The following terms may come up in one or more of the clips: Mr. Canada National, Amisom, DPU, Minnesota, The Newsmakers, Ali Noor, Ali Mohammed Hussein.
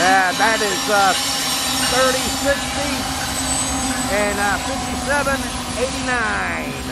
Yeah, that is 36 feet and 57.89.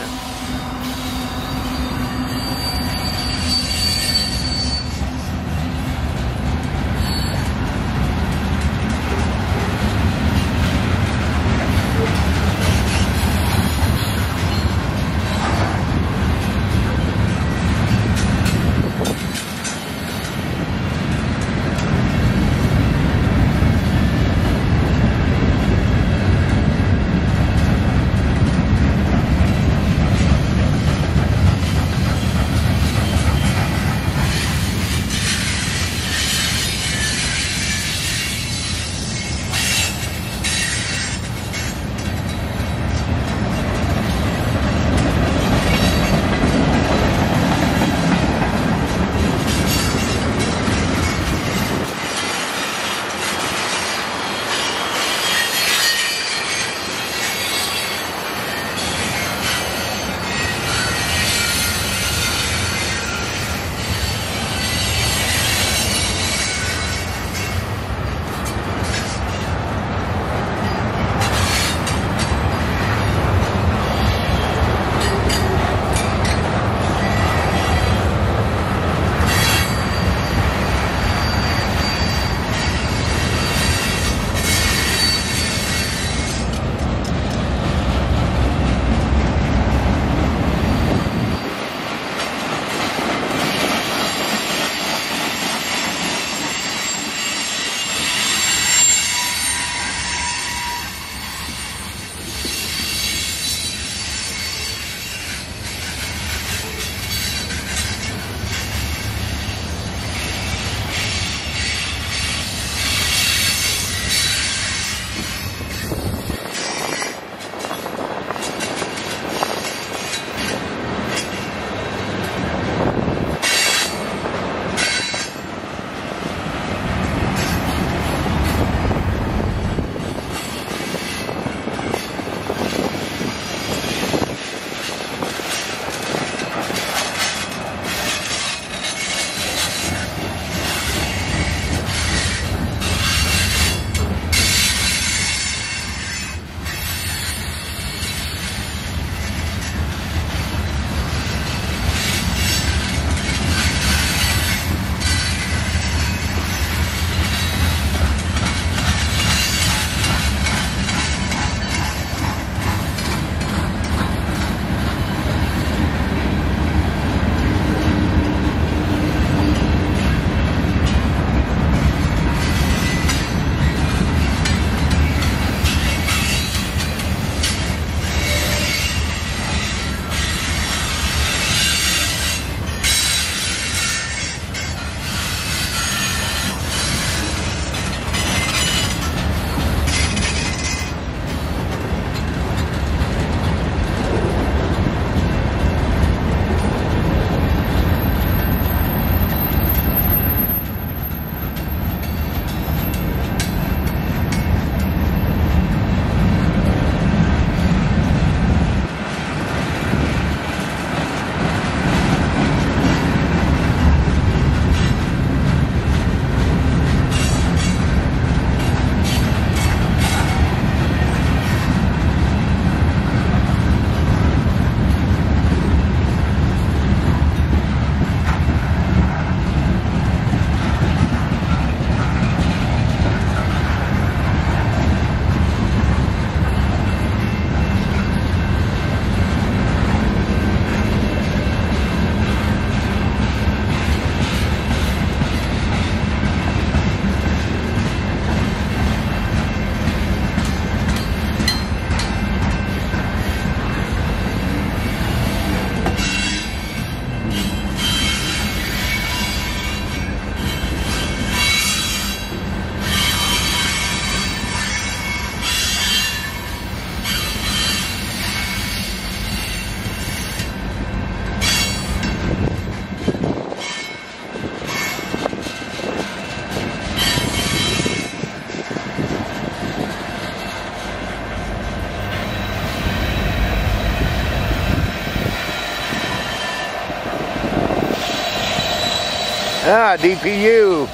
DPU.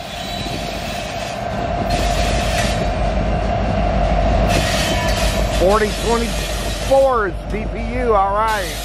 4024 is DPU, all right.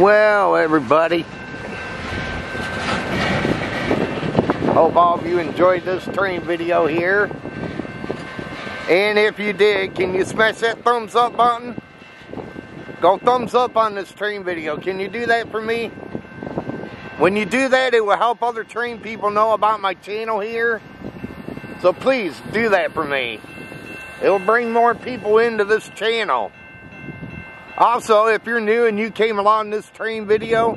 Well, everybody, hope all of you enjoyed this train video here, and if you did, can you smash that thumbs up button? Go thumbs up on this train video. Can you do that for me? When you do that, it will help other train people know about my channel here, so please do that for me. It will bring more people into this channel. Also, if you're new and you came along this train video,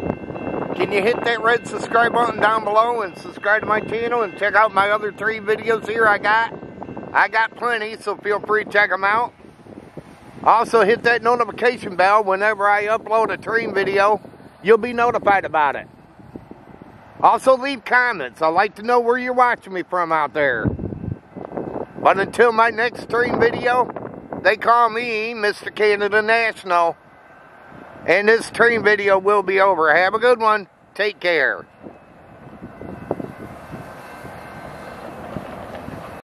can you hit that red subscribe button down below and subscribe to my channel and check out my other three videos here I got plenty, so feel free to check them out. Also, hit that notification bell. Whenever I upload a train video, you'll be notified about it. Also, leave comments. I'd like to know where you're watching me from out there. But until my next train video, they call me Mr. Canada National, and this train video will be over. Have a good one. Take care.